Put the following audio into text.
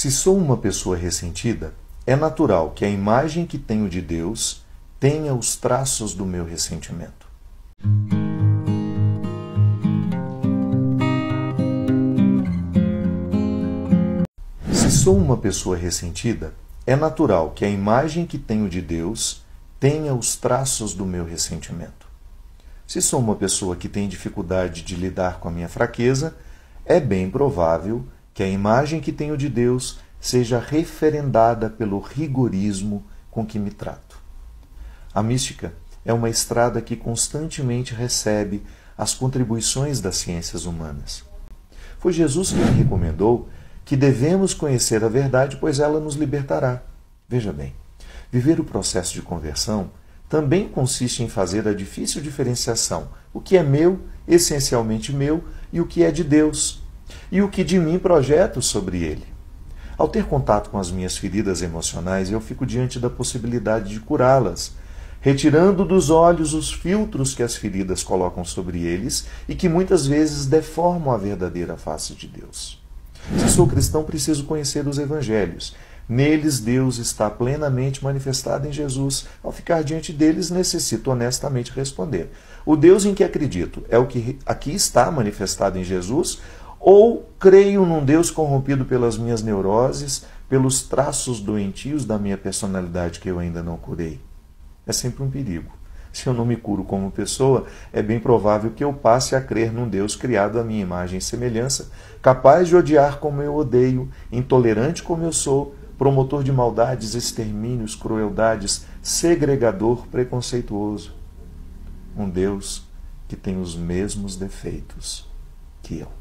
Se sou uma pessoa ressentida, é natural que a imagem que tenho de Deus tenha os traços do meu ressentimento. Se sou uma pessoa ressentida, é natural que a imagem que tenho de Deus tenha os traços do meu ressentimento. Se sou uma pessoa que tem dificuldade de lidar com a minha fraqueza, é bem provável que a imagem que tenho de Deus seja referendada pelo rigorismo com que me trato. A mística é uma estrada que constantemente recebe as contribuições das ciências humanas. Foi Jesus quem recomendou que devemos conhecer a verdade, pois ela nos libertará. Veja bem, viver o processo de conversão também consiste em fazer a difícil diferenciação: o que é meu, essencialmente meu, e o que é de Deus, e o que de mim projeto sobre ele. Ao ter contato com as minhas feridas emocionais, eu fico diante da possibilidade de curá-las, retirando dos olhos os filtros que as feridas colocam sobre eles e que muitas vezes deformam a verdadeira face de Deus. Se sou cristão, preciso conhecer os evangelhos. Neles, Deus está plenamente manifestado em Jesus. Ao ficar diante deles, necessito honestamente responder: o Deus em que acredito é o que aqui está manifestado em Jesus, ou creio num Deus corrompido pelas minhas neuroses, pelos traços doentios da minha personalidade que eu ainda não curei? É sempre um perigo. Se eu não me curo como pessoa, é bem provável que eu passe a crer num Deus criado à minha imagem e semelhança, capaz de odiar como eu odeio, intolerante como eu sou, promotor de maldades, extermínios, crueldades, segregador, preconceituoso. Um Deus que tem os mesmos defeitos que eu.